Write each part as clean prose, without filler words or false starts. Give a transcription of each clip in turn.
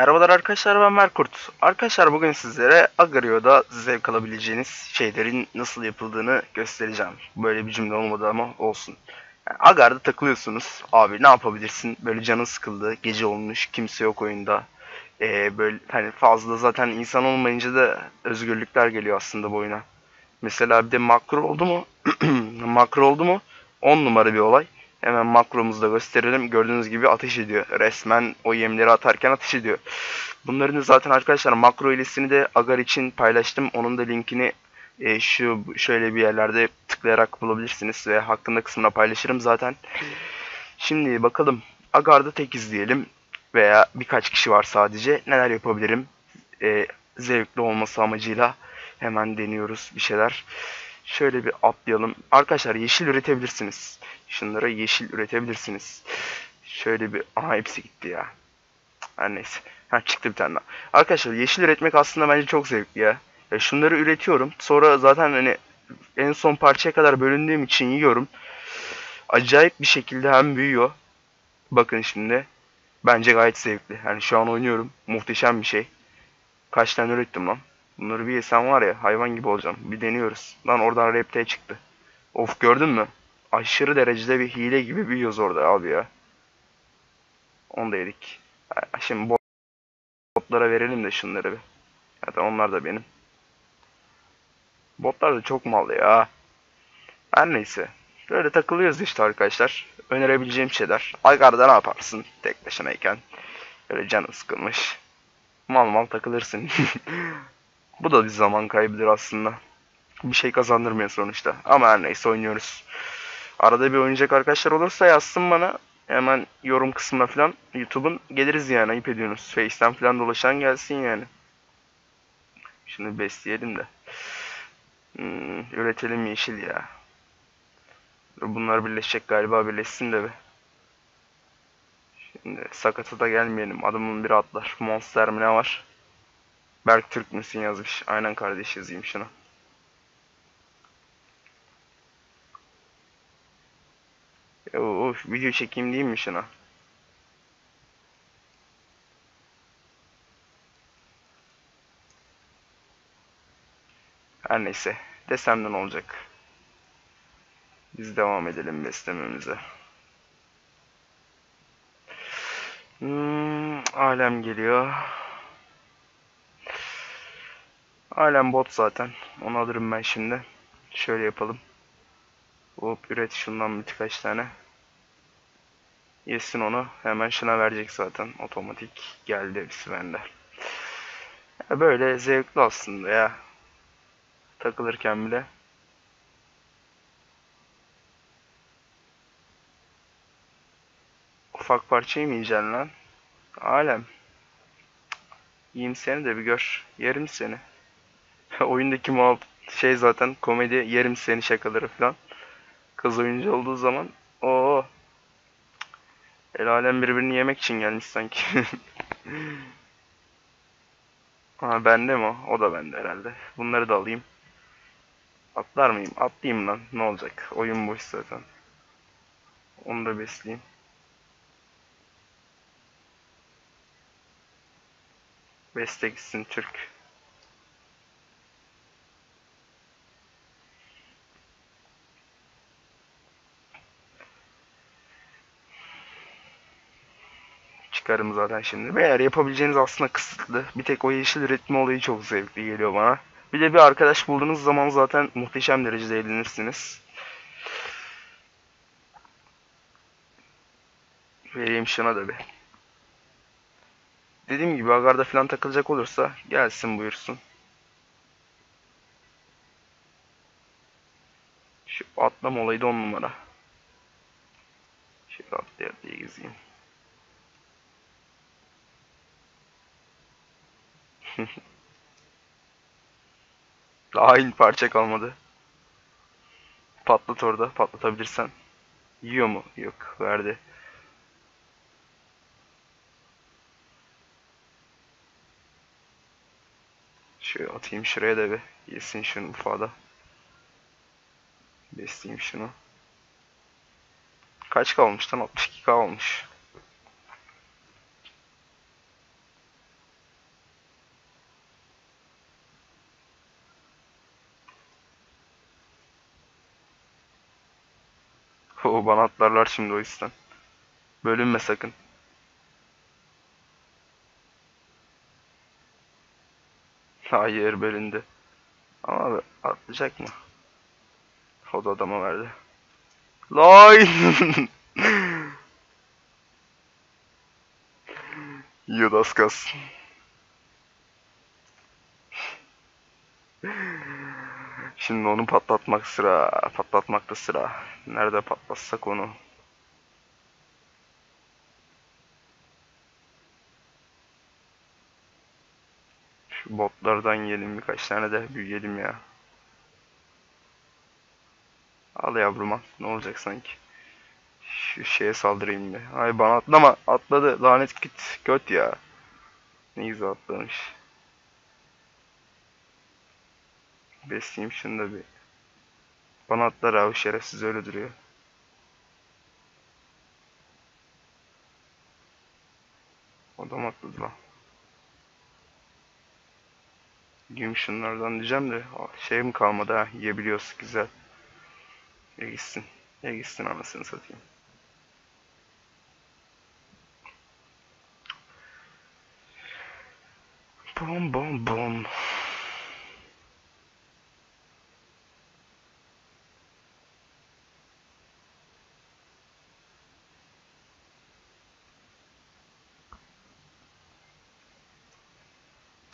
Merhabalar arkadaşlar, ben Merkurt. Arkadaşlar bugün sizlere Agar.io'da zevk alabileceğiniz şeylerin nasıl yapıldığını göstereceğim. Böyle bir cümle olmadı ama olsun. Yani Agar'da takılıyorsunuz. Abi ne yapabilirsin? Böyle canın sıkıldı. Gece olmuş. Kimse yok oyunda. Böyle hani fazla zaten insan olmayınca da özgürlükler geliyor aslında bu oyuna. Mesela bir de makro oldu mu? Makro oldu mu? 10 numara bir olay. Hemen makromuzu da gösterelim. Gördüğünüz gibi ateş ediyor. Resmen o yemleri atarken ateş ediyor. Bunların zaten arkadaşlar makro ilesini de Agar için paylaştım. Onun da linkini şöyle bir yerlerde tıklayarak bulabilirsiniz. Ve hakkında kısmına paylaşırım zaten. Şimdi bakalım. Agar'da tek izleyelim. Veya birkaç kişi var sadece. Neler yapabilirim? Zevkli olması amacıyla hemen deniyoruz bir şeyler. Şöyle bir atlayalım. Arkadaşlar yeşil üretebilirsiniz. Şunlara yeşil üretebilirsiniz. Şöyle bir... Aha hepsi gitti ya. Her neyse. Ha, çıktı bir tane daha. Arkadaşlar yeşil üretmek aslında bence çok zevkli ya. Şunları üretiyorum. Sonra zaten hani en son parçaya kadar bölündüğüm için yiyorum. Acayip bir şekilde hem büyüyor. Bakın şimdi. Bence gayet zevkli. Yani şu an oynuyorum. Muhteşem bir şey. Kaç tane ürettim lan? Bunları bir yesem var ya, hayvan gibi olacağım. Bir deniyoruz. Lan oradan reptile çıktı. Of, gördün mü? Aşırı derecede bir hile gibi büyüyoruz orada abi ya. Onu da yedik. Şimdi botlara verelim de şunları bir. Zaten onlar da benim. Botlar da çok mallı ya. Her neyse. Böyle takılıyoruz işte arkadaşlar. Önerebileceğim şeyler. Agar'da ne yaparsın tek başınayken? Böyle canın sıkılmış. Mal takılırsın. Bu da bir zaman kaybıdır aslında. Bir şey kazandırmıyor sonuçta. Ama her neyse oynuyoruz. Arada bir oynayacak arkadaşlar olursa yazsın bana. Hemen yorum kısmına falan. YouTube'un geliriz yani, ayıp ediyorsunuz. Face'den falan dolaşan gelsin yani. Şunu besleyelim de. Üretelim yeşil ya. Bunlar birleşecek galiba, birleşsin de be. Şimdi sakata da gelmeyelim. Adamın biri atlar. Monster mi ne var? Merkurt müsün yazmış. Aynen kardeş, yazayım şuna. Of, video çekeyim değil mi şuna? Her neyse. Desem ne olacak? Biz devam edelim beslememize. Alem geliyor. Alem bot zaten. Onu alırım ben şimdi. Şöyle yapalım. Hop, üret şundan birkaç tane. Yesin onu. Hemen şuna verecek zaten. Otomatik geldi hepsi bende. Ya böyle zevkli aslında ya. Takılırken bile. Ufak parçayı mı yiyeceksin lan? Alem. Yiyeyim seni de bir gör. Yerim seni. Oyundaki muhabbet şey zaten komedi, yerim seni şakaları falan. Kız oyuncu olduğu zaman o el alem birbirini yemek için gelmiş sanki. Ha, bende mi o? O da bende herhalde. Bunları da alayım. Atlar mıyım? Atlayayım lan. Ne olacak? Oyun boş zaten. Onu da besleyeyim. Besle gitsin Türk. Çıkarım zaten şimdi. Beyler yapabileceğiniz aslında kısıtlı. Bir tek o yeşil üretme olayı çok zevkli geliyor bana. Bir de bir arkadaş bulduğunuz zaman zaten muhteşem derecede eğlenirsiniz. Vereyim şuna da bir. Dediğim gibi Agar'da falan takılacak olursa gelsin buyursun. Şu atlama olayı da 10 numara. Şöyle atlaya gezeyim. Dahil parça kalmadı. Patlat orada, patlatabilirsen. Yiyor mu? Yok, verdi. Şöyle atayım şuraya da bir. Yesin şunu ufada. Besleyeyim şunu. Kaç kalmış lan? 62k olmuş. O bana atlarlar şimdi o yüzden. Bölünme sakın. Hayır bölündü. Ama atlayacak mı? O da adama verdi. Lay! Yudas kas. Şimdi onu patlatmakta sıra. Nerede patlatsak onu? Şu botlardan yiyelim birkaç tane de büyüyelim ya. Al yavruma, ne olacak sanki? Şu şeye saldırayım bir. Ay bana atlama, atladı lanet git göt ya. Ne güzel atlamış. Besleyeyim şunu da bir. Bana atlar abi, şerefsiz öyle duruyor. Adam atladı lan. Yiyeyim şunlardan diyeceğim de şey mi kalmadı ha, yiyebiliyoruz güzel. Ya gitsin. Ya gitsin anasını satayım. Bom bom bom.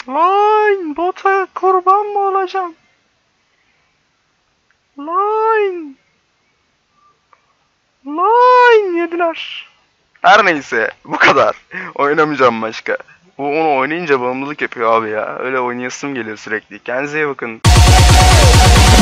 Lan bota kurban mı olacağım? Lan. Lan yediler. Her neyse bu kadar. Oynamayacağım başka. Bu onu oynayınca bağımlılık yapıyor abi ya. Öyle oynayasım geliyor sürekli. Kendinize iyi bakın.